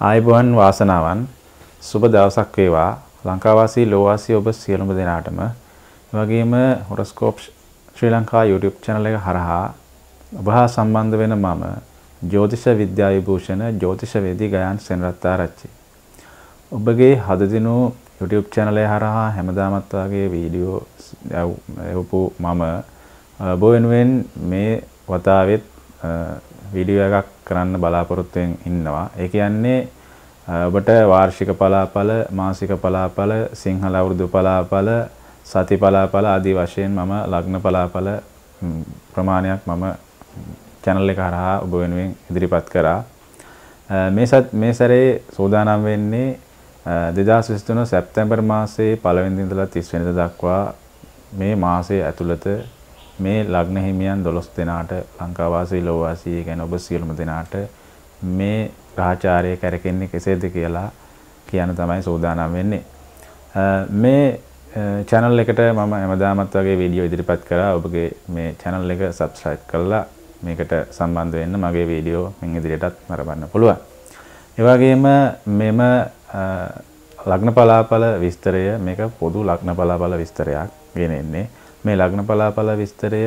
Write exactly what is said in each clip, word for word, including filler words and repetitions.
ආයුබෝවන් වාසනාවන් සුබ දවසක් වේවා ලංකාවාසී ලෝවාසී ඔබ සියලුම දෙනාටම එවැගේම හොරොස්කෝප් ශ්‍රී ලංකා YouTube channel එක හරහා ඔබ හා සම්බන්ධ වෙන මම ජ්‍යොතිෂ විද්‍යාවිභූෂණ ජ්‍යොතිෂවේදී ගයාන් සෙනරත් ආරච්චි ඔබගේ හදදිනු YouTube channel එක හරහා හැමදාමත් වගේ වීඩියෝ එවපු මම ඔබ වෙනුවෙන් මේ වතාවෙත් वीडियो එකක් කරන්න බලාපොරොත්තුෙන් ඉන්නවා ඒ කියන්නේ ඔබට වාර්ෂික පලාපල මාසික පලාපල සිංහල වෘදු පලාපල සති පලාපල ආදී වශයෙන් මම ලග්න පලාපල ප්‍රමාණයක් මම channel එක හරහා ඔබ වෙනුවෙන් ඉදිරිපත් කරා මේ මේ සැරේ සෝදානම් වෙන්නේ දෙදාස් විසිතුන සැප්තැම්බර් මාසයේ පළවෙනි දිනදලා තිස් වෙනිදා දක්වා මේ මාසයේ ඇතුළත මේ ලග්න හිමියන් දොළොස් දෙනාට ලංකාවාසී ලෝවාසී කියන ඔබ සියලුම දෙනාට මේ ග්‍රහචාරය කරකෙන්නේ කෙසේද කියලා කියන තමයි සෝදානම් වෙන්නේ. මේ channel එකට මම හැමදාමත් වගේ වීඩියෝ ඉදිරිපත් කරා. ඔබගේ මේ channel එක subscribe කරලා මේකට සම්බන්ධ වෙන්න මගේ වීඩියෝ මෙන් ඉදිරියටත් නරඹන්න පුළුවන්. ඒ වගේම මෙම ලග්න පලාපල විස්තරය මේක පොදු ලග්න පලාපල විස්තරයක් ගෙනෙන්නේ. මේ ලග්න පලාපල විස්තරය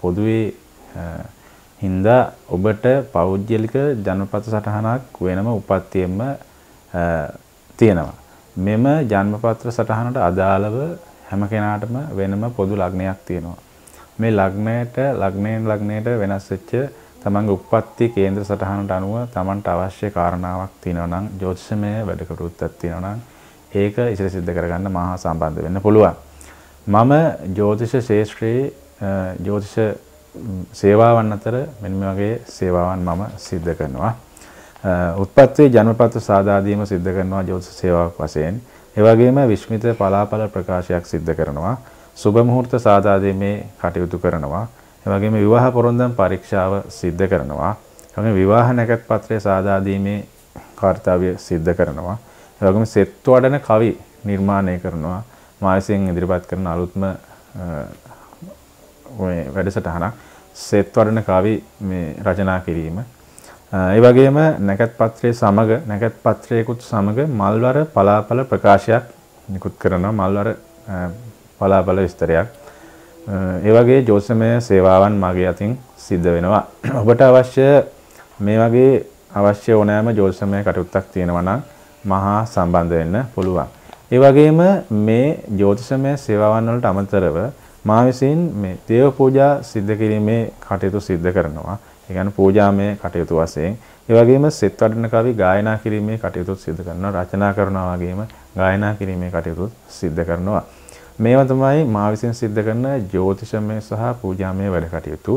පොදුවේ හින්දා ඔබට පෞද්ගලික ජන්මපත සටහනක් වෙනම උපත්තියෙම තියෙනවා. මෙම ජන්මපත්‍ර සටහනට අදාළව හැම කෙනාටම වෙනම පොදු ලග්නයක් තියෙනවා. මේ ලග්නයට ලග්නයෙන් ලග්නයට වෙනස් වෙච්ච තමන්ගේ උපත්ති කේන්ද්‍ර සටහනට අනුව තමන්ට අවශ්‍ය කාරණාවක් තියෙනවා නම් ජ්‍යොතිෂමය වැඩකටයුත්තක් තියෙනවා නම් ඒක ඉතිරි සිද්ධ කරගන්න මහා සම්බන්ධ වෙන්න පුළුවන්. මම ජ්‍යොතිෂ ශාස්ත්‍රයේ ජ්‍යොතිෂ සේවාවන් අතර මෙන්න මේ වගේ සේවාවන් මම සිද්ධ කරනවා. උත්පත්ති ජන්මපත්‍ර සාදා දීම සිද්ධ කරනවා ජ්‍යොතිෂ සේවාවක් වශයෙන්. ඒ වගේම විශ්මිත පලාපල ප්‍රකාශයක් සිද්ධ කරනවා. සුබ මුහූර්ත සාදා දීමේ කටයුතු කරනවා. ඒ වගේම විවාහ පොරොන්දම් පරීක්ෂාව සිද්ධ කරනවා. ඒ වගේම විවාහ නැකත් පත්‍රය සාදා දීමේ කාර්යය සිද්ධ කරනවා. ඒ වගේම සෙත් වඩන කවි නිර්මාණය කරනවා. මාසින් ඉදිරිපත් කරන අලුත්ම වැඩසටහනක් සෙත් වඩන කවි මේ රචනා කිරීම. ඒ වගේම නැකත් පත්‍රයේ සමග නැකත් පත්‍රයකුත් සමග මල්වර පලාපල ප්‍රකාශයක් නිකුත් කරනවා මල්වර පලාපල විස්තරයක්. ඒ වගේ ජ්‍යොතිෂමය සේවාවන් මගේ අතින් සිද්ධ වෙනවා. ඔබට අවශ්‍ය මේ වගේ අවශ්‍ය ඕනෑම ජ්‍යොතිෂමය කටයුත්තක් තියෙනවා නම් මහා සම්බන්ධ වෙන්න පුළුවන්. ඒ වගේම මේ ජ්‍යොතිෂමය සේවාවන් වලට අමතරව මා විසින් මේ දේව පූජා සිද්ධ කිරීමේ කටයුතු සිද්ධ කරනවා. ඒ කියන්නේ පූජාමය කටයුතු වශයෙන්. ඒ වගේම සෙත් වඩන කවි ගායනා කිරීමේ කටයුතු සිද්ධ කරනවා. රචනා කරනවා වගේම ගායනා කිරීමේ කටයුතු සිද්ධ කරනවා. මේවා තමයි මා විසින් සිද්ධ කරන ජ්‍යොතිෂමය සහ පූජාමය වැඩ කටයුතු.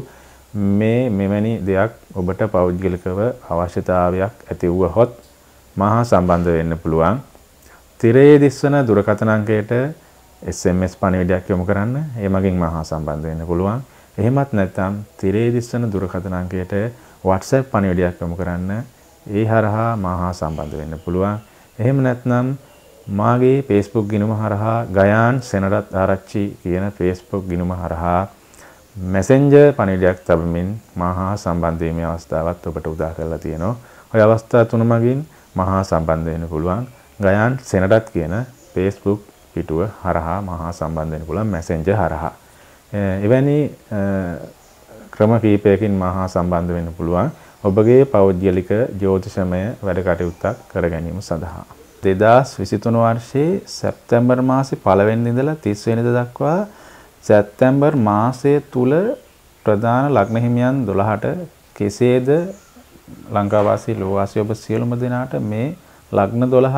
මේ මෙවැනි දෙයක් ඔබට පෞද්ගලිකව අවශ්‍යතාවයක් ඇති වුවහොත් මහා සම්බන්ධ වෙන්න පුළුවන්. තිරයේ දිස්වන දුරකථන අංකයට එස් එම් එස් පණිවිඩයක් යොමු කරන්න. ඒ මගින් මහා සම්බන්ධ වෙන්න පුළුවන්. එහෙමත් නැත්නම් තිරයේ දිස්වන දුරකථන අංකයට WhatsApp පණිවිඩයක් යොමු කරන්න. ඒ හරහා මහා සම්බන්ධ වෙන්න පුළුවන්. එහෙම නැත්නම් මාගේ Facebook ගිණුම හරහා ගයාන් සෙනරත් ආරච්චි කියන Facebook ගිණුම හරහා Messenger පණිවිඩයක් තබමින් මහා සම්බන්ධ වීමේ අවස්ථාවක් ඔබට උදා කරලා තියෙනවා. ඔය අවස්ථා තුන මගින් මහා සම්බන්ධ වෙන්න පුළුවන්. ගයාන් සෙනරත් කියන Facebook පිටුව හරහා මහා සම්බන්ධ වෙන්න පුළුවන් Messenger හරහා. එවැනි ක්‍රම කීපයකින් මහා සම්බන්ධ වෙන්න පුළුවන් ඔබගේ පෞද්ගලික ජ්‍යොතිෂමය වැඩ කටයුත්තක් කර ගැනීම සඳහා. දෙදාස් විසිතුන වර්ෂයේ සැප්තැම්බර් මාසේ පළවෙනි ඉඳලා තිස් වෙනිදා දක්වා සැප්තැම්බර් මාසයේ තුල ප්‍රධාන ලග්න හිමියන් දොළහට කෙසේද ලංකාවාසී ලෝවාසී ඔබ සියලුම දෙනාට මේ ලග්න දොළහ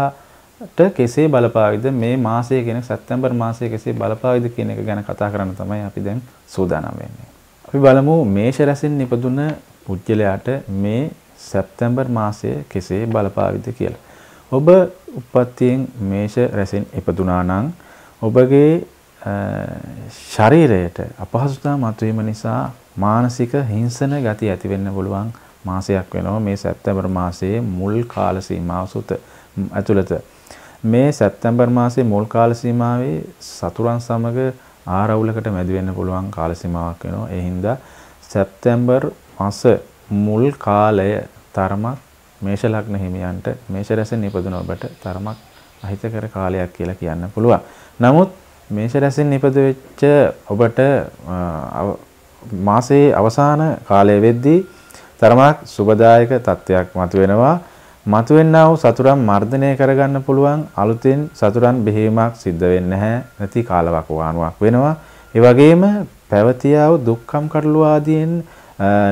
ට කෙසේ බලපාවිද මේ මාසයේ කියන සැප්තැම්බර් මාසයේ කෙසේ බලපාවිද කියන එක ගැන කතා කරන්න තමයි අපි දැන් සූදානම් වෙන්නේ. අපි බලමු මේෂ රැසින් නිපදුන පුජ්‍යලයාට මේ සැප්තැම්බර් මාසයේ කෙසේ බලපාවිද කියලා. ඔබ උපත්යෙන් මේෂ රැසින් ඉපදුනා නම් ඔබගේ ශරීරයට අපහසුතා මතුවීම නිසා මානසික හිංසන ගති ඇති වෙන්න පුළුවන් මාසයක් වෙනවා මේ සැප්තැම්බර් මාසයේ මුල් කාල සීමාව සුත ඇතුළත. මේ සැප්තැම්බර් මාසයේ මුල් කාල සීමාවේ සතුරන් සමග ආරවුලකට මැදි වෙන්න පුළුවන් කාල සීමාවක් වෙනවා. ඒ හින්දා සැප්තැම්බර් මාස මුල් කාලය තරමක් මේෂ ලග්න හිමියන්ට මේෂ රැසෙන් ඉපදුන ඔබට තරමක් අහිතකර කාලයක් කියලා කියන්න පුළුවන්. නමුත් මේෂ රැසෙන් ඉපදු වෙච්ච ඔබට මාසයේ අවසාන කාලය වෙද්දී තරමක් සුබදායක තත්වයක් මතුවෙනවා. මතුවෙනා වූ සතුරන් මර්ධනය කරගන්න පුළුවන්. අලුතෙන් සතුරන් බෙහෙමක් සිද්ධ වෙන්නේ නැහැ. නැති කාලවකවානුවක් වෙනවා. ඒ වගේම පැවතියා වූ දුක්ඛම් කටළු ආදීන්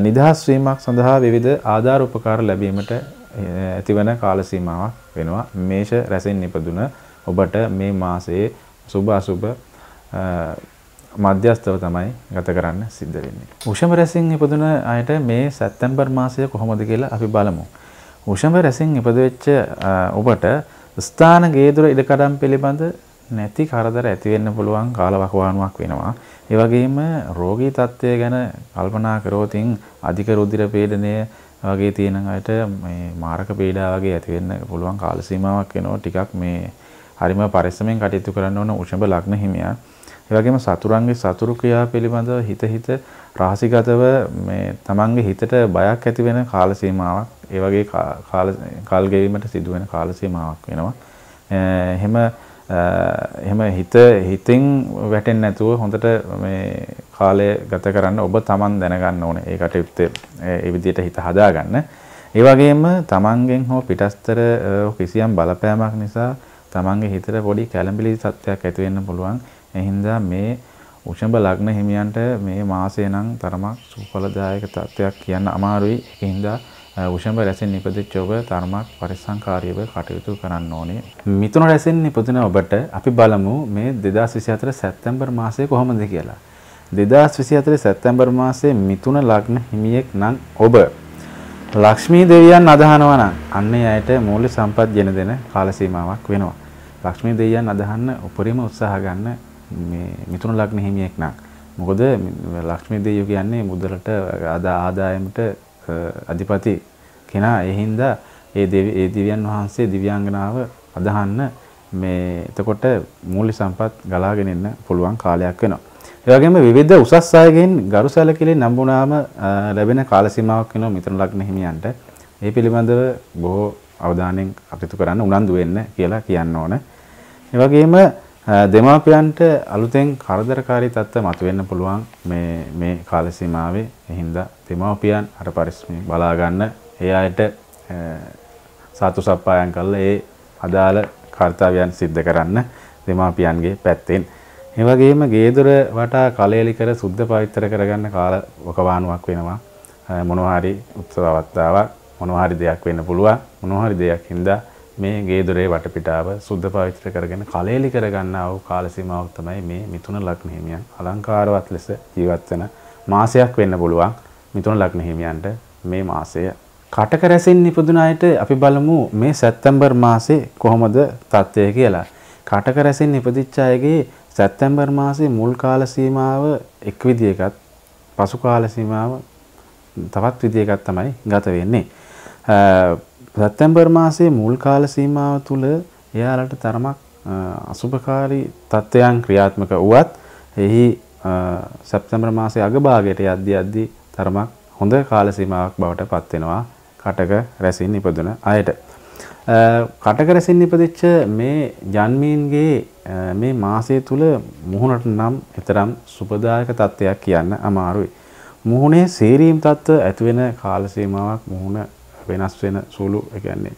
නිදහස් වීමක් සඳහා විවිධ ආධාර උපකාර ලැබීමට ඇතිවන කාල සීමාවක් වෙනවා. මේෂ රැසෙන් ඉපදුන ඔබට මේ මාසයේ සුභ අසුභ මධ්‍යස්ථව තමයි ගත කරන්න සිද්ධ වෙන්නේ. වෘෂභ රැසෙන් ඉපදුන අයට මේ සැප්තැම්බර් මාසය කොහොමද කියලා අපි බලමු. වෘෂභ රැසෙන් ඉපදෙච්ච ඔබට ස්ථාන ගේදුර ඉඩකඩම් පිළිබඳ නැති කරදර ඇති වෙන්න පුළුවන් කාලවකවානුවක් වෙනවා. ඒ වගේම රෝගී තත්ත්වය ගැන කල්පනා කරොත් අධික රුධිර පීඩනය වගේ තියෙන අයට මේ මාරක පීඩා වගේ ඇති වෙන්න පුළුවන් කාල සීමාවක් වෙනවා. ටිකක් මේ හරිම පරිස්සමෙන් කටයුතු කරන්න ඕන වෘෂභ ලග්න හිමියා. ඒ වගේම සතුරුන්ගේ සතුරු ක්‍රියා පිළිබඳව හිත හිත රහසිගතව මේ තමන්ගේ හිතට බයක් ඇති වෙන කාල සීමාවක්, ඒ වගේ කාල කල් ගෙවීමට සිදු වෙන කාල සීමාවක් වෙනවා. එහෙම එහෙම හිත හිතෙන් වැටෙන්නේ නැතුව හොඳට මේ කාලය ගත කරන්න ඔබ තමන් දැනගන්න ඕනේ. ඒ කටයුත්ත ඒ විදිහට හිත හදාගන්න. ඒ වගේම තමන්ගෙන් හෝ පිටස්තර කිසියම් බලපෑමක් නිසා තමන්ගේ හිතට පොඩි කැළඹිලි තත්ත්වයක් ඇති වෙන්න පුළුවන්. ඒ හින්දා මේ වෘෂභ ලග්න හිමියන්ට මේ මාසය නම් තරමක් සුඵලදායක තත්ත්වයක් කියන්න අමාරුයි. ඒ හින්දා වෘෂභ රැසෙන් ඉපදෙච්ච ඔබ තරමක් පරිසංකාරීව කටයුතු කරන්න ඕනේ. මිථුන රැසෙන් ඉපදුන ඔබට අපි බලමු මේ දෙදාස් විසිහතර සැප්තැම්බර් මාසය කොහොමද කියලා. දෙදාස් විසිහතර සැප්තැම්බර් මාසයේ මිථුන ලග්න හිමියෙක් නම් ඔබ ලක්ෂ්මී දෙවියන් අදහනවා නම් අන්නේ ඇයට මූල්‍ය සම්පත් ගෙන දෙන කාල සීමාවක් වෙනවා. ලක්ෂ්මී දෙවියන් අදහන්න උපරිම උත්සාහ ගන්න මේ මිථුන ලග්න හිමියෙක් නම්. මොකද ලක්ෂ්මී දෙවියෝ කියන්නේ මුදලට ආදායමට අධිපති කෙනා. ඒ හින්දා ඒ දෙවියන් වහන්සේ දිව්‍යාංගනාව අදහන්න මේ එතකොට මූල්‍ය සම්පත් ගලාගෙන ඉන්න පුළුවන් කාලයක් වෙනවා. ඒ වගේම විවිධ උසස් අයගෙන් ගරු සැලකිලි නම්බුනාම ලැබෙන කාල සීමාවක් වෙනවා මිථුන ලග්න හිමියන්ට. මේ පිළිබඳව බොහෝ අවධානයෙන් කටයුතු කරන්න උනන්දු වෙන්න කියලා කියන්න ඕන. ඒ වගේම දෙමාපියන්ට අලුතෙන් කරදරකාරී තත්ත්ව මතුවෙන්න පුළුවන් මේ මේ කාල සීමාවේ. ඒ හින්දා දෙමාපියන් අර පරිස්සමෙන් බලා ගන්න. ඒ අයට සතු සප්පායම් කරලා ඒ අදාළ කාර්යයන් සිද්ධ කරන්න දෙමාපියන්ගේ පැත්තෙන්. ඒ වගේම ගේදොර වටා කලෙලි කර සුද්ධ පවිත්‍ර කරගන්න කාලවකවානුවක් වෙනවා. මොනවා හරි උත්සවවත්තාවක් මොනවා හරි දෙයක් වෙන්න පුළුවන්. මොනවා හරි දෙයක් හින්දා මේ ගේදොරේ වටපිටාව සුද්ධ පවිත්‍ර කරගෙන කලෙලි කරගන්නා වූ කාල සීමාවක් තමයි මේ මිථුන ලග්න හිමියන් අලංකාරවත් ලෙස ජීවත් වෙන මාසයක් වෙන්න පුළුවන්. මිථුන ලග්න හිමියන්ට මේ මාසය. කටක රැසෙන් ඉපදුන අයට අපි බලමු මේ සැප්තැම්බර් මාසේ කොහොමද තත්ත්වය කියලා. කටක රැසෙන් ඉපදිච්ච අයගේ සැප්තැම්බර් මාසේ මුල් කාල සීමාව එක් විදියකට, පසු කාල සීමාව තවත් විදියකට තමයි ගත වෙන්නේ. සැප්තැම්බර් මාසේ මුල් කාල සීමාව තුල එයාලට තරමක් අසුභකාරී තත්ත්වයන් ක්‍රියාත්මක වුවත් එහි සැප්තැම්බර් මාසේ අගභාගයට යද්දී යද්දී තරමක් හොඳ කාල සීමාවක් බවට පත් වෙනවා කටක රැසින් ඉපදුන අයට. කටක රැසින් ඉපදිච්ච මේ ජන්මීන්ගේ මේ මාසය තුල මුහුණට නම් එතරම් සුබදායක තත්ත්වයක් කියන්න අමාරුයි. මුහුණේ සීරීම් තත්ත්ව ඇති වෙන කාල සීමාවක්, මුහුණ වෙනස් වෙන සූළු, ඒ කියන්නේ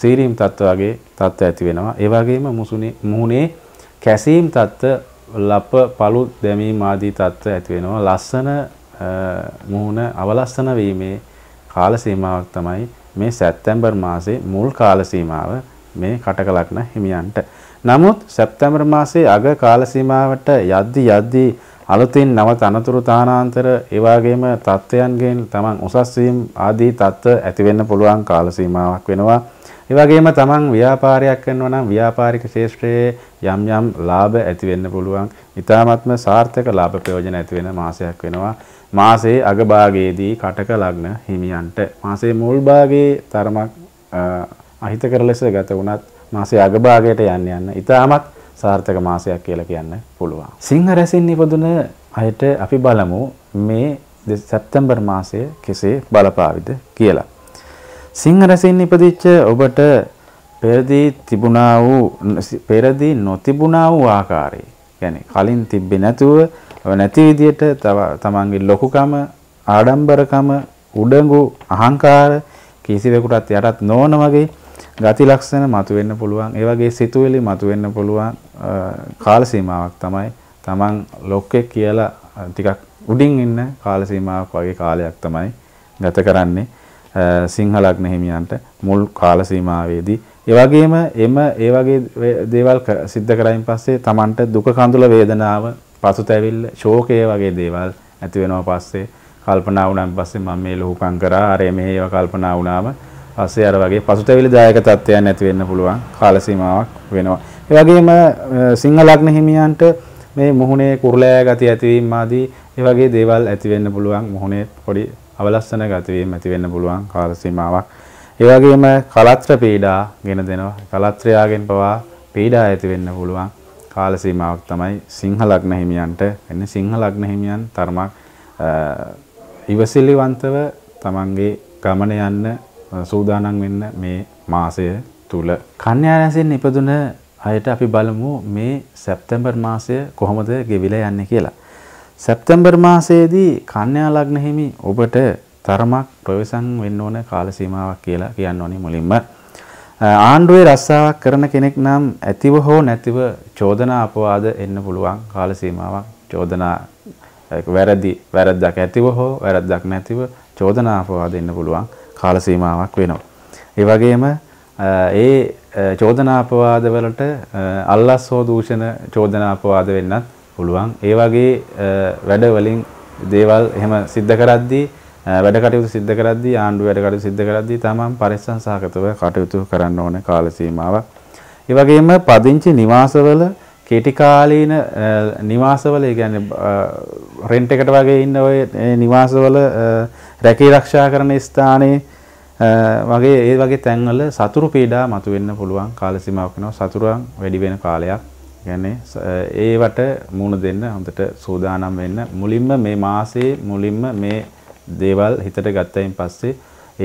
සීරීම් තත්ත්ව වගේ තත්ත්ව ඇති වෙනවා. ඒ වගේම මුසුනේ මුහුණේ කැසීම් තත්ත්ව, ලප පළු දැමීම් ආදී තත්ත්ව ඇති වෙනවා. ලස්සන මුහුණ අවලස්සන වීමේ කාල සීමාවක් තමයි මේ සැප්තැම්බර් මාසේ මුල් කාල සීමාව මේ කටක ලග්න හිමියන්ට. නමුත් සැප්තැම්බර් මාසේ අග කාල සීමාවට යද්දි යද්දි අලුතින් නව තනතුරු තානාන්තර, ඒ වගේම තත්ත්වයන්ගෙන් තමන් උසස් වීම ආදී තත්ත්ව ඇති වෙන්න පුළුවන් කාල සීමාවක් වෙනවා. ඒ වගේම තමන් ව්‍යාපාරයක් කරනවා නම් ව්‍යාපාරික ශේෂ්ත්‍රයේ යම් යම් ලාභ ඇති වෙන්න පුළුවන්. ඊ타ත්ම සාර්ථක ලාභ ප්‍රයෝජන ඇති වෙන මාසයක් වෙනවා. මාසේ අග භාගයේදී කටක ලග්න හිමියන්ට මාසේ මුල් භාගයේ තරමක් අහිතකර ලෙස ගත වුණත් මාසේ අග භාගයට යන්න යන ඉතාමත් සාර්ථක මාසයක් කියලා කියන්න පුළුවන්. සිංහ රැසින් ඉපදුන අයට අපි බලමු මේ සැප්තැම්බර් මාසය කෙසේ බලපාවිද කියලා. සිංහ රසයෙන් ඉපදිච්ච ඔබට පෙරදී තිබුණා වූ පෙරදී නොතිබුණා වූ ආකාරයේ يعني කලින් තිබ්බේ නැතුව නැති විදියට තමන්ගේ ලොකුකම ආඩම්බරකම උඩඟු අහංකාර කිසිවෙකුටත් යටත් නොවන වගේ ගති ලක්ෂණ මතුවෙන්න පුළුවන්. ඒ වගේ සිතුවිලි මතුවෙන්න පුළුවන්. කාල සීමාවක් තමයි තමන් ලොක්කෙක් කියලා ටිකක් උඩින් ඉන්න කාල සීමාවක් වගේ කාලයක් තමයි ගත කරන්නේ සිංහ ලග්න හිමියන්ට මුල් කාල සීමාවේදී. ඒ වගේම එම ඒ වගේ දේවල් සිද්ධ කරයින් පස්සේ තමන්ට දුක කඳුල වේදනාව පසුතැවිල්ල ශෝකය වගේ දේවල් ඇති වෙනවා. පස්සේ කල්පනා වුණාන් පස්සේ මම මේ ලෝකම් කරා අරේ මේව කල්පනා වුණාම පස්සේ අර වගේ පසුතැවිලි දායක තත්ත්වයන් ඇති වෙන්න පුළුවන් කාල සීමාවක් වෙනවා. ඒ වගේම සිංහ ලග්න හිමියන්ට මේ මුහුණේ කුරුලෑ ගතිය ඇතිවීම ආදී ඒ වගේ දේවල් ඇති වෙන්න පුළුවන්. මුහුණේ පොඩි අවලස්සන ගතියීම් ඇති වෙන්න පුළුවන් කාල සීමාවක්. ඒ වගේම කලත්‍ර පීඩා ගෙන දෙනවා. කලත්‍රයාගෙන් පවා පීඩා ඇති වෙන්න පුළුවන් කාල සීමාවක් තමයි සිංහ ලග්න හිමියන්ට එන්නේ. සිංහ ලග්න හිමියන් තරමක් ඉවසිලිවන්තව තමන්ගේ ගමන යන්න සූදානම් වෙන්න මේ මාසය තුල. කන්‍යා රාශියෙන් ඉපදුන අයට අපි බලමු මේ සැප්තැම්බර් මාසය කොහොමද ගෙවිලා යන්නේ කියලා. සැප්තැම්බර් මාසයේදී කන්‍යා ලග්න හිමි ඔබට තරමක් ප්‍රවේශම් වෙන්න ඕන කාල සීමාවක් කියලා කියන්න ඕනේ මුලින්ම. ආණ්ඩුවේ රස්සාවක් කරන කෙනෙක් නම් ඇතිව හෝ නැතිව චෝදනා අපවාද එන්න පුළුවන් කාල සීමාවක්. චෝදනා වැරදි වැරද්දක් ඇතිව හෝ වැරද්දක් නැතිව චෝදනා අපවාද එන්න පුළුවන් කාල සීමාවක් වෙනවා. ඒ වගේම ඒ චෝදනාපවාද වලට අල්ලස් හෝ දූෂණ චෝදනාපවාද වෙන්නත් පුළුවන්. ඒ වගේ වැඩ වලින් දේවල් එහෙම සිද්ධ කරද්දී වැඩ කටයුතු සිද්ධ කරද්දී ආණ්ඩු වැඩ කටයුතු සිද්ධ කරද්දී තමන් පරිස්සම් සහගතව කටයුතු කරන්න ඕන කාල සීමාවක්. ඒ වගේම පදිංචි නිවාසවල කෙටි කාලීන නිවාසවල ඒ කියන්නේ රෙන්ට් එකට වගේ ඉන්න ඔය නිවාසවල රැකී ආරක්ෂා කරන ස්ථානයේ වගේ ඒ වගේ තැන්වල සතුරු පීඩා මතුවෙන්න පුළුවන් කාල සීමාවක් වෙනවා. සතුරුන් වැඩි වෙන කාලයක්. يعني ඒවට මුණ දෙන්න හොඳට සූදානම් වෙන්න. මුලින්ම මේ මාසයේ මුලින්ම මේ දේවල් හිතට ගත්තයින් පස්සේ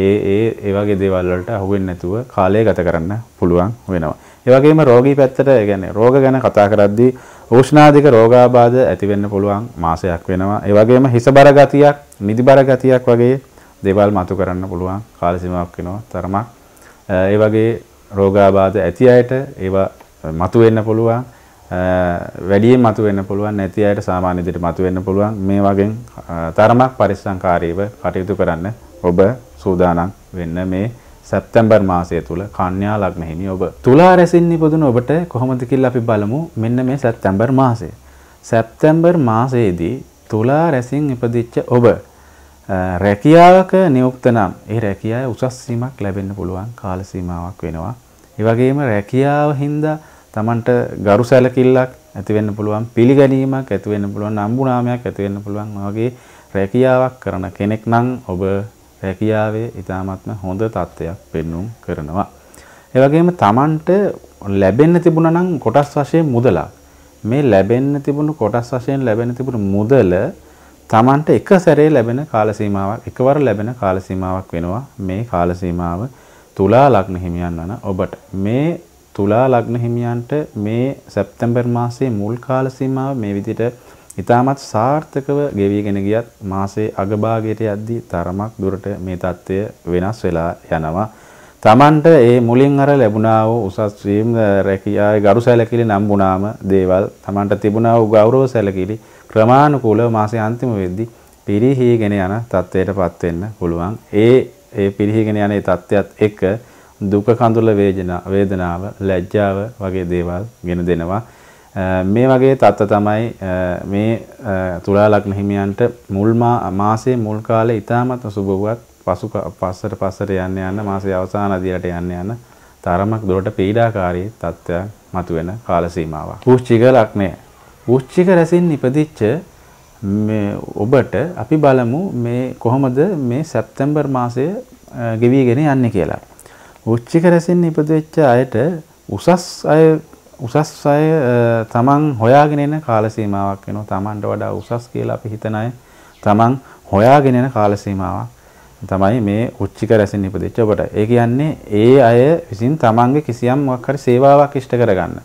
ඒ ඒ ඒ වගේ දේවල් වලට අහු වෙන්නේ නැතුව කාලය ගත කරන්න පුළුවන් වෙනවා. ඒ වගේම රෝගී පැත්තට يعني රෝග ගැන කතා කරද්දී උෂ්ණාධික රෝගාබාධ ඇති වෙන්න පුළුවන් මාසයක් වෙනවා. ඒ වගේම හිස බර ගතියක්, නිදි බර ගතියක් වගේ දේවල් මතු කරන්න පුළුවන් කාල සීමාවක් වෙනවා තරමක්. ඒ වගේ රෝගාබාධ ඇති අයට ඒවා මතු වෙන්න පුළුවන්. වැඩියෙන් මතු වෙන්න පුළුවන්. නැති අයට සාමාන්‍ය විදිහට මතු වෙන්න පුළුවන්. මේ වගේ තරමක් පරිස්සම්කාරීව කටයුතු කරන්න ඔබ සූදානම් වෙන්න මේ සැප්තැම්බර් මාසය තුල කන්‍යා ලග්න හිමි ඔබ. තුලා රැසින් ඉපදුන ඔබට කොහොමද කියලා අපි බලමු. මෙන්න මේ සැප්තැම්බර් මාසය. සැප්තැම්බර් මාසයේදී තුලා රැසින් ඉපදිච්ච ඔබ රැකියාවක නියුක්ත නම් ඒ රැකියාවේ උසස් සීමාවක් ලැබෙන්න පුළුවන් කාල සීමාවක් වෙනවා. ඒ වගේම රැකියාව හින්දා Tamanට ගරු සැලකිල්ලක් ඇති වෙන්න පුළුවන්, පිළිගැනීමක් ඇති වෙන්න පුළුවන්, නම්බුනාමයක් ඇති වෙන්න පුළුවන්. වගේ රැකියාවක් කරන කෙනෙක් නම් ඔබ රැකියාවේ ඉතාමත්ම හොඳ තත්ත්වයක් පෙන්වුම් කරනවා. ඒ වගේම Tamanට ලැබෙන්න තිබුණා නම් කොටස් වශයෙන් මුදලක්. මේ ලැබෙන්න තිබුණු කොටස් වශයෙන් ලැබෙන්න තිබුණු මුදල තමන්ට එක සැරේ ලැබෙන කාල සීමාවක් එකවර ලැබෙන කාල සීමාවක් වෙනවා මේ කාල සීමාව තුලා ලග්න හිමියන් වන ඔබට. මේ තුලා ලග්න හිමියන්ට මේ සැප්තැම්බර් මාසයේ මුල් කාල සීමාව මේ විදිහට ඉතාමත් සාර්ථකව ගෙවිගෙන ගියත් මාසයේ අගභාගයට යද්දී තරමක් දුරට මේ தත්ත්වය වෙනස් වෙලා යනවා. තමන්ට ඒ මුලින් අර ලැබුණා වූ උසස් වීම රැකියාවේ ගරු සැලකිලි නම් වුණාම දේවල් තමන්ට තිබුණා වූ ගෞරව සැලකිලි ප්‍රමාණිකූලව මාසයේ අන්තිම වෙද්දී පිරිහීගෙන යන තත්ත්වයටපත් වෙන්න පුළුවන්. ඒ ඒ පිරිහීගෙන යන ඒ තත්ත්වයත් එක්ක දුක කඳුල වේදනාව, ලැජ්ජාව වගේ දේවල් ගෙන දෙනවා. මේ වගේ තත්ත්ව තමයි මේ තුලා ලග්න හිමියන්ට මුල් මාසයේ මුල් කාලේ ඉතාමත් සුබවත් පසු පස්සට පස්සට යන්න යන මාසයේ අවසාන අදියට යන්න යන තරමක් දුරට පීඩාකාරී තත්ත්වයක් මතුවෙන කාල සීමාවක්. වෘශ්චික ලග්නය. වෘශ්චික රැසින් ඉපදිච්ච මේ ඔබට අපි බලමු මේ කොහොමද මේ සැප්තැම්බර් මාසය ගෙවිගෙන යන්නේ කියලා. වෘශ්චික රැසින් ඉපදිච්ච අයට උසස් අය උසස් අය තමන් හොයාගෙන යන කාල සීමාවක් වෙනවා. තමන්ට වඩා උසස් කියලා අපි හිතන අය තමන් හොයාගෙන යන කාල සීමාවක් තමයි මේ උච්චික රැසින් ඉපදෙච්ච ඔබට. ඒ කියන්නේ ඒ අය විසින් තමන්ගේ කිසියම් මොකක් හරි සේවාවක් ඉෂ්ට කරගන්න.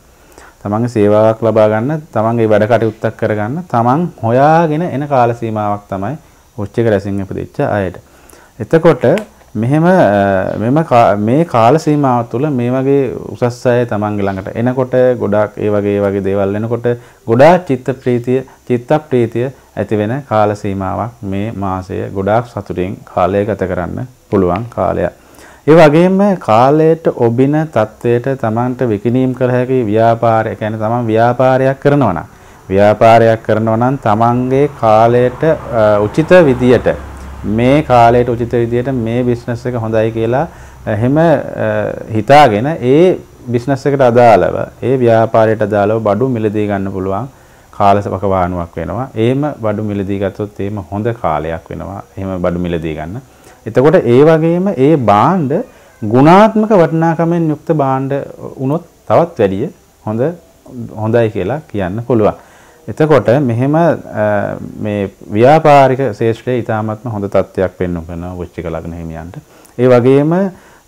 තමන්ගේ සේවාවක් ලබා ගන්න, තමන්ගේ වැඩ කටයුත්තක් කරගන්න, තමන් හොයාගෙන එන කාල සීමාවක් තමයි උච්චික රැසින් ඉපදෙච්ච අයට. එතකොට මෙහෙම මෙම මේ කාල සීමාව තුළ මේ වගේ උසස් අය තමන්ගේ ළඟට එනකොට ගොඩාක් ඒ වගේ ඒ වගේ දේවල් වෙනකොට ගොඩාක් චිත්ත ප්‍රීතිය, චිත්ත ප්‍රීතිය ඇති වෙන කාල සීමාවක් මේ මාසය ගොඩාක් සතුටින් කාලය ගත කරන්න පුළුවන් කාලයක්. ඒ වගේම කාලයට ඔබින තත්වයට තමන්ට විකිණීම් කර හැකි ව්‍යාපාරය, කියන්නේ තමන් ව්‍යාපාරයක් කරනවා නම් ව්‍යාපාරයක් කරනවා නම් තමන්ගේ කාලයට උචිත විදියට මේ කාලයට උචිත විදියට මේ බිස්නස් එක හොඳයි කියලා එහෙම හිතාගෙන ඒ බිස්නස් එකට අදාළව ඒ ව්‍යාපාරයට අදාළව බඩු මිලදී ගන්න පුළුවන් කාලසපක වානුවක් වෙනවා. එහෙම බඩු මිලදී ගත්තොත් එහෙම හොඳ කාලයක් වෙනවා. එහෙම බඩු මිලදී ගන්න. එතකොට ඒ වගේම ඒ බාණ්ඩ ගුණාත්මක වටිනාකමෙන් යුක්ත බාණ්ඩ වුණොත් තවත් වැඩිය හොඳ හොඳයි කියලා කියන්න පුළුවන්. එතකොට මෙහෙම මේ ව්‍යාපාරික ශේෂ්ත්‍රයේ ඊටාත්ම හොඳ තත්ත්වයක් පෙන්වන කරනවා වෘශ්චික ලග්න හිමියන්ට. ඒ වගේම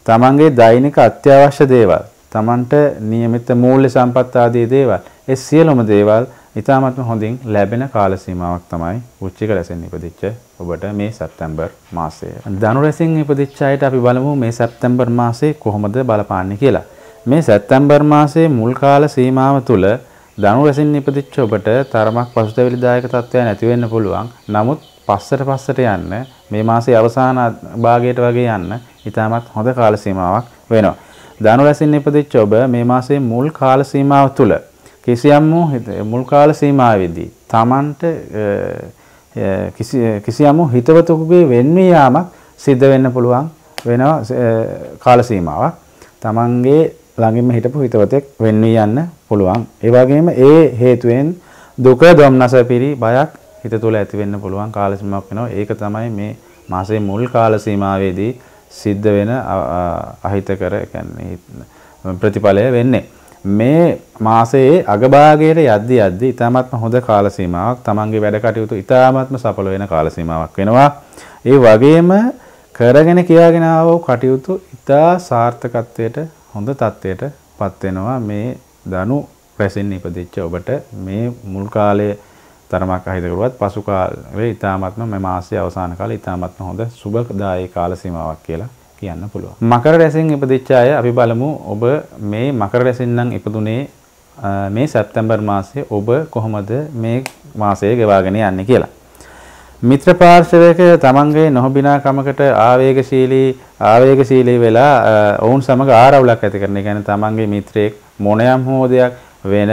තමන්ගේ දෛනික අත්‍යවශ්‍ය දේවල්, තමන්ට નિયમિત මූල්‍ය සම්පත් ආදී දේවල්, ඒ සියලුම දේවල් ඉතාමත්ම හොඳින් ලැබෙන කාල සීමාවක් තමයි වෘශ්චික රැසින් ඉපදිච්ච ඔබට මේ සැප්තැම්බර් මාසය. ධනු රැසින් ඉපදිච්ච අයට අපි බලමු මේ සැප්තැම්බර් මාසේ කොහොමද බලපාන්නේ කියලා. මේ සැප්තැම්බර් මාසයේ මුල් කාල සීමාව තුළ ධනු රැසින් ඉපදිච්ච ඔබට තරමක් පසුතැවිලිදායක තත්ත්වයක් නැති වෙන්න පුළුවන්. නමුත් පස්සට පස්සට යන්න මේ මාසයේ අවසාන භාගයට වගේ යන්න ඉතාමත් හොඳ කාල සීමාවක් වෙනවා. ධනු රැසින් ඉපදිච්ච ඔබ මේ මාසයේ මුල් කාල සීමාව තුළ කිසියම් වූ මුල් කාල සීමාවේදී තමන්ට කිසියම් වූ හිතවතෙකුගේ වෙන්වී යාමක් සිද්ධ වෙන්න පුළුවන් වෙන කාල සීමාවක්. තමන්ගේ ළඟින්ම හිටපු හිතවතෙක් වෙන්වී යන්න පුළුවන්. ඒ වගේම ඒ හේතුවෙන් දුක, දුම්නස, පිරි, බයක් හිත තුළ ඇති වෙන්න පුළුවන් කාල සීමාවක් වෙනවා. ඒක තමයි මේ මාසයේ මුල් කාල සීමාවේදී සිද්ධ වෙන අහිතකර කියන්නේ ප්‍රතිඵලය වෙන්නේ. මේ මාසයේ අගභාගයට යද්දි යද්දි ඉතාමත්ම හොඳ කාල සීමාවක්, තමන්ගේ වැඩ කටයුතු ඉතාමත්ම සඵල වෙන කාල සීමාවක් වෙනවා. ඒ වගේම කරගෙන කියාගෙන ආව කටයුතු ඉතා සාර්ථකත්වයට, හොඳ තත්ත්වයට පත් වෙනවා මේ ධනු රැසින් ඉපදිච්ච ඔබට මේ මුල් කාලයේ තරමක් අහිත කරුවත් පසු කාලේ ඉතාමත්ම මේ මාසයේ අවසාන කාලේ ඉතාමත්ම හොඳ සුබදායී කාල සීමාවක් කියලා කියන්න පුළුවන්. මකර රැසින් ඉපදිච්ච අය අපි බලමු ඔබ මේ මකර රැසින් නම් ඉපදුනේ මේ සැප්තැම්බර් මාසයේ ඔබ කොහොමද මේ මාසය ගෙවාගෙන යන්නේ කියලා. මිත්‍ර පාර්ශවයක තමන්ගේ නොහොබිනා කමකට ආවේගශීලී ආවේගශීලී වෙලා ඔවුන් සමග ආරවුලක් ඇති කරන, කියන්නේ තමන්ගේ මිත්‍රයෙක් මොනෑම් හෝ දෙයක් වෙන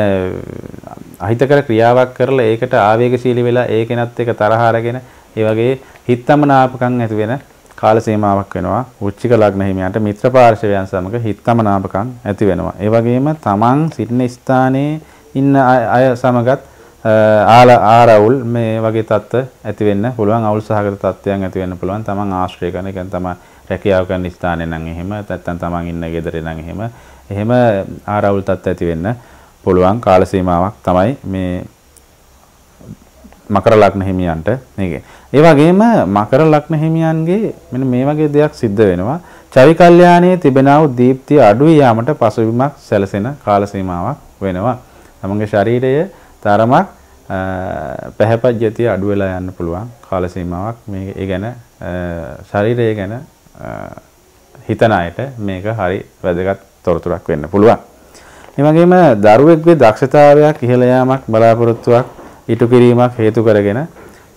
අහිතකර ක්‍රියාවක් කරලා ඒකට ආවේගශීලී වෙලා ඒ කෙනත් එක්ක තරහ අරගෙන ඒ වගේ හිතමනාපකම් ඇති වෙන කාල සීමාවක් වෙනවා. වෘශ්චික ලග්න හිමියන්ට මිත්‍ර පාර්ශවයන් සමග හිතමනාපකම් ඇති වෙනවා. ඒ වගේම තමන් සිටින ස්ථානයේ ඉන්න අය සමගත් ආරවුල් මේ වගේ තත්ත්ව ඇති වෙන්න පුළුවන්. අවුල් සහගත තත්ත්වයන් ඇති වෙන්න පුළුවන්. තමන් ආශ්‍රය කරන, කියන්නේ තමන් රැකියාව කරන ස්ථානය නම් එහෙම, නැත්නම් තමන් ඉන්න ගෙදර නම් එහෙම, එහෙම ආරවුල් තත්ත්ව ඇති වෙන්න පුළුවන් කාල සීමාවක් තමයි මේ මකර ලග්න හිමියන්ට මේකේ. ඒ වගේම මකර ලග්න හිමියන්ගේ මෙන්න මේ වගේ දෙයක් සිද්ධ වෙනවා. චවි කල්යාණයේ තිබෙනා වූ දීප්තිය අඩු යාමට පසුබිමක් සැලසෙන කාල සීමාවක් වෙනවා. තමගේ ශරීරය තරමක් පැහැපත්ජතිය අඩු වෙලා යන්න පුළුවන් කාල සීමාවක්. මේක ඒ ගැන ශරීරය ගැන හිතන අයට මේක හරි වැදගත් තොරතුරක් වෙන්න පුළුවන්. ඒ වගේම දරුවෙක්ගේ දක්ෂතාවයක් ඉහළ යාමක් බලාපොරොත්තුවක් ඉටු කිරීමක් හේතු කරගෙන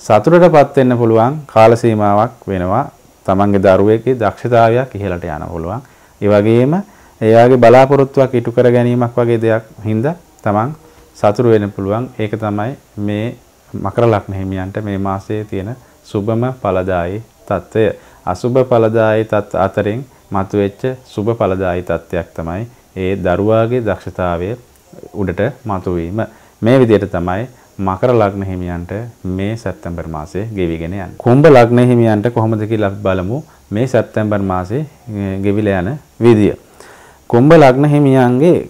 සතුටටපත් වෙන්න පුළුවන් කාල සීමාවක් වෙනවා. තමන්ගේ දරුවෙක්ගේ දක්ෂතාවයක් ඉහළට යන්න පුළුවන්. ඒ වගේම එයාගේ බලාපොරොත්තුවක් ඉටු කර ගැනීමක් වගේ දෙයක් හින්දා තමන් සතුට වෙන්න පුළුවන්. ඒක තමයි මේ මකර ලග්න හිමියන්ට මේ මාසයේ තියෙන සුබම ඵලදායි తত্ত্বය. අසුබ ඵලදායි తත් අතරින් මතුවෙච්ච සුබ ඵලදායි తত্ত্বයක් තමයි ඒ දරුවාගේ දක්ෂතාවය උඩට මතුවීම. මේ විදිහට තමයි මකර ලග්න හිමියන්ට මේ සැප්තැම්බර් මාසයේ ගෙවිගෙන යන්නේ. කුම්භ ලග්න හිමියන්ට කොහොමද කියලා අපි බලමු මේ සැප්තැම්බර් මාසයේ ගෙවිලා යන විදිය. කුම්භ ලග්න හිමියන්ගේ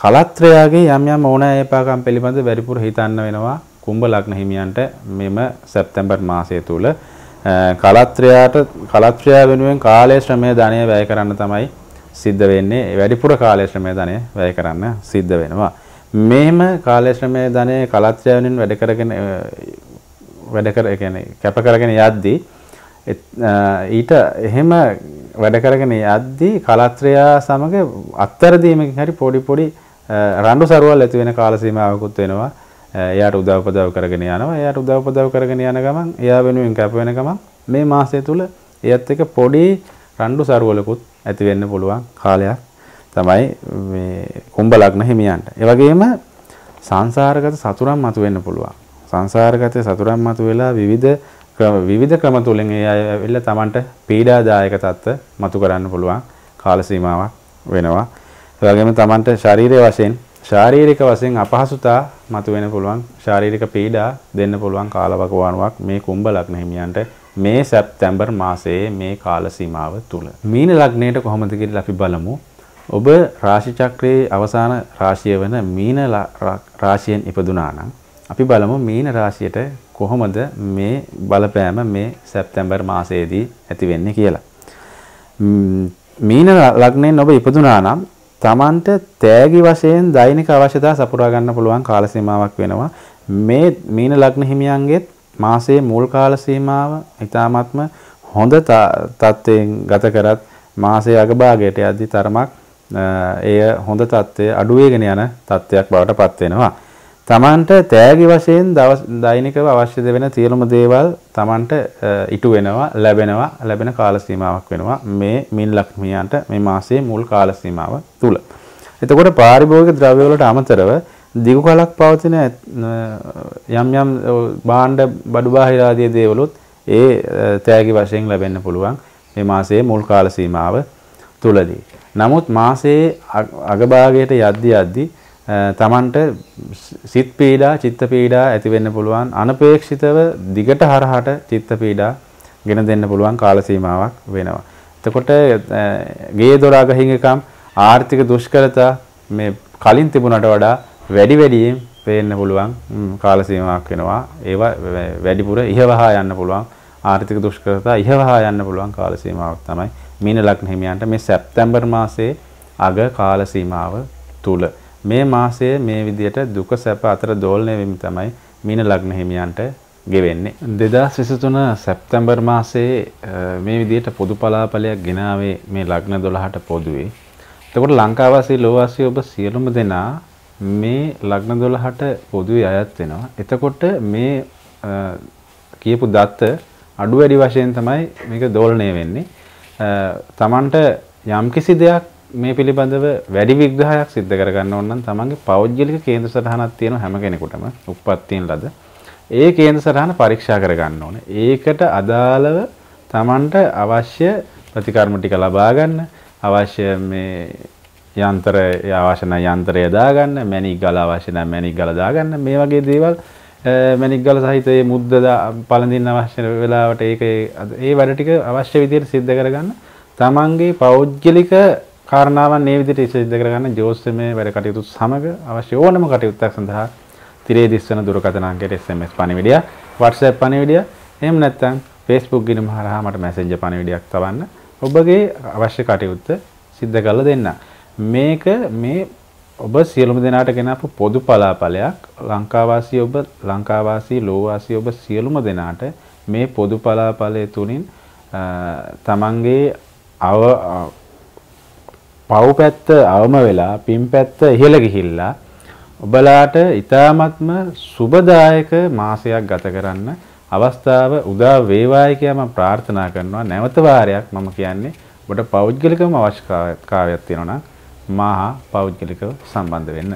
කලත්‍රයාගේ යම් යම් ඕනෑපාකම් පිළිබඳ වැඩිපුර හිතන්න වෙනවා කුම්භ ලග්න හිමියන්ට මෙම සැප්තැම්බර් මාසය තුල. කලත්‍රයාට කලත්‍රයා වෙනුවෙන් කාලය ශ්‍රමය ධනය වැය කරන්න තමයි සිද්ධ වෙන්නේ. වැඩිපුර කාලය ශ්‍රමය ධනය වැය කරන්න සිද්ධ වෙනවා. මෙහෙම කාලය ශ්‍රමය ධනය කලත්‍රයා වෙනුවෙන් වැඩ කරගෙන වැඩ කර කියන්නේ කැප කරගෙන යද්දී ඊට එහෙම වැඩ කරගෙන යද්දී කලත්‍රයා සමග අත්තරදීමකින් හරි පොඩි පොඩි රණ්ඩු සරුවල් ඇති වෙන කාල සීමාවකුත් වෙනවා. එයාට උදව් උපදව් කරගෙන යනවා. එයාට උදව් උපදව් කරගෙන යන ගමන් එයා වෙනුවෙන් කැප වෙන ගමන් මේ මාසය තුල එයත් එක පොඩි රණ්ඩු සරුවලකුත් ඇති වෙන්න පුළුවන් කාලයක් තමයි මේ කුම්භ ලග්න හිමියන්ට. ඒ වගේම සංසාරගත සතුරන් මතුවෙන්න පුළුවන්. සංසාරගත සතුරන් මතුවලා විවිධ විවිධ ක්‍රම තුලින් ඒ අය වෙලා Tamanට පීඩාදායක තත්ත්ව මතු කරන්න පුළුවන් කාල සීමාවක් වෙනවා. ඒ වගේම Tamanට ශාරීරික වශයෙන් ශාරීරික වශයෙන් අපහසුතා මතුවෙන්න පුළුවන්. ශාරීරික පීඩා දෙන්න පුළුවන් කාලවකවානුවක් මේ කුම්භ ලග්න හිමියන්ට මේ සැප්තැම්බර් මාසයේ මේ කාල සීමාව තුල. මීන ලග්නයට කොහොමද කියලා අපි බලමු. ඔබ රාශි චක්‍රයේ අවසාන රාශිය වෙන මීන රාශියෙන් ඉපදුනා නම් අපි බලමු මීන රාශියට කොහොමද මේ බලපෑම මේ සැප්තැම්බර් මාසයේදී ඇති වෙන්නේ කියලා. මීන ලග්නයෙන් ඔබ ඉපදුනා නම් තමන්ට තෑගි වශයෙන් දෛනික අවශ්‍යතා සපුරා ගන්න පුළුවන් කාල සීමාවක් වෙනවා. මේ මීන ලග්න හිමියන්ගේ මාසයේ මුල් කාල සීමාව ඊටාත්ම හොඳ තත්ත්වයෙන් ගත කරත් මාසයේ අගභාගයට යද්දී තරමක් එය හොඳ තත්ත්වයේ අඩු වෙගෙන යන තත්ත්වයක් බවට පත් වෙනවා. තමන්ට තෑගි වශයෙන් දෛනිකව අවශ්‍ය වෙන සියලුම දේවල් තමන්ට ඉටු වෙනවා, ලැබෙනවා, ලැබෙන කාල සීමාවක් වෙනවා මේ මීන ලග්නයන්ට මේ මාසයේ මුල් කාල සීමාව තුල. එතකොට පාරිභෝගික ද්‍රව්‍ය වලට අමතරව දිගු කාලක් පවතින යම් යම් භාණ්ඩ බඩු බාහිර ආදී දේවලුත් ඒ තෑගි වශයෙන් ලැබෙන්න පුළුවන් මේ මාසයේ මුල් කාල සීමාව තුලදී. නමුත් මාසයේ අගභාගයට යද්දී යද්දී තමන්ට සිත් පීඩා, චිත්ත පීඩා ඇති වෙන්න පුළුවන්. අනපේක්ෂිතව දිගට හරහට චිත්ත පීඩා ගෙන දෙන්න පුළුවන් කාල සීමාවක් වෙනවා. එතකොට ගේ දොර අගහිඟකම්, ආර්ථික දුෂ්කරතා මේ කලින් තිබුණට වඩා වැඩි වැඩියෙන් වෙන්න පුළුවන් කාල සීමාවක් වෙනවා. ඒවා වැඩිපුර ඉහවහා යන්න පුළුවන්. ආර්ථික දුෂ්කරතා ඉහවහා යන්න පුළුවන් කාල සීමාවක් තමයි මීන ලග්න හිමියන්ට මේ සැප්තැම්බර් මාසයේ අග කාල සීමාව තුල. මේ මාසයේ මේ විදියට දුක සැප අතර දෝලණය වෙමින් තමයි මීන ලග්න හිමියන්ට ගෙවෙන්නේ. දෙදාස් විසිතුන සැප්තැම්බර් මාසයේ මේ විදියට පොදු පලාපලයක් ගෙනාවේ මේ ලග්න දොළහට පොදුවේ. එතකොට ලංකාවාසී ලෝවාසී ඔබ සියලුම දෙනා මේ ලග්න දොළහට පොදුවේ අයත් වෙනවා. එතකොට මේ කියපු දත්ත අඩු වැඩි වශයෙන් තමයි මේක දෝලණය වෙන්නේ. Tamanට යම්කිසි දෙයක් මේ පිළිබඳව වැඩි විග්‍රහයක් සිද්ධ කර ගන්න ඕන නම් තමන්ගේ පෞද්ගලික කේන්ද්‍ර සටහනක් තියෙන හැම කෙනෙකුටම උප්පත්තියෙන් ලද ඒ කේන්ද්‍ර සටහන පරීක්ෂා කර ගන්න ඕනේ. ඒකට අදාළව තමන්ට අවශ්‍ය ප්‍රතිකර්ම ටික ලබා ගන්න, අවශ්‍ය මේ යන්ත්‍රය අවශ්‍ය නැ යන්ත්‍රය දා ගන්න, මැණික් ගල අවශ්‍ය නැ මැණික් ගල දා ගන්න, මේ වගේ දේවල් මැණික් ගල සහිත මේ මුද්ද පළඳින්න අවශ්‍ය වෙලාවට ඒක ඒ වැඩ ටික අවශ්‍ය විදිහට සිද්ධ කර ගන්න. තමන්ගේ පෞද්ගලික කාරණාවන් මේ විදිහට සිද්ධ කරගන්න ජෝස්මේ වැඩ කටයුතු සමග අවශ්‍ය ඕනම කටයුත්තක් සඳහා තිරේ දිස්වන දුරකථන අංකයට එස් එම් එස් පණිවිඩය, WhatsApp පණිවිඩය, එහෙම නැත්නම් Facebook ගිණුම හරහා මට Messenger පණිවිඩයක් තවන්න ඔබගේ අවශ්‍ය කටයුත්ත සිද්ධ කරලා දෙන්න. මේක මේ ඔබ සියලුම දෙනාට ගෙනාපු පොදු පලාපලයක්. ලංකාවාසී ඔබ ලංකාවාසී ලෝවාසී ඔබ සියලුම දෙනාට මේ පොදු පලාපලයේ තුලින් තමන්ගේ අව පව් පැත්ත අවම වෙලා පින් පැත්ත ඉහළ ගිහිල්ලා ඔබලාට ඊ타මත්ම සුබදායක මාසයක් ගත කරන්න අවස්ථාව උදා වේවායි කියලා මම ප්‍රාර්ථනා කරනවා. නැවත වාරයක් මම කියන්නේ ඔබට පෞද්ගලිකවම අවශ්‍යතාවයක් තියෙනවා නම් මාහා පෞද්ගලිකව සම්බන්ධ වෙන්න.